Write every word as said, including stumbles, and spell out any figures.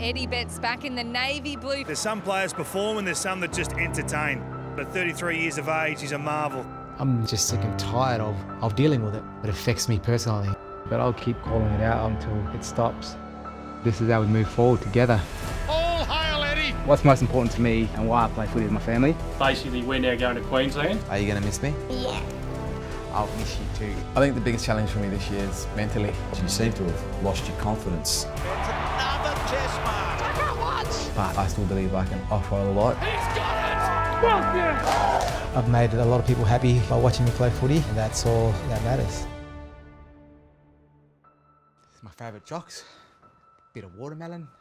Eddie Betts back in the navy blue. There's some players perform and there's some that just entertain. But thirty-three years of age, he's a marvel. I'm just sick and tired of, of dealing with it. It affects me personally. But I'll keep calling it out until it stops. This is how we move forward together. All hail Eddie! What's most important to me and why I play footy with my family. Basically, we're now going to Queensland. Are you going to miss me? Yeah. I'll miss you too. I think the biggest challenge for me this year is mentally. You seem to have lost your confidence. It's another test mark. I can't watch! But I still believe I can offer a lot. He's got it! Well, yeah. I've made a lot of people happy by watching me play footy, and that's all that matters. It's my favourite jocks. Bit of watermelon.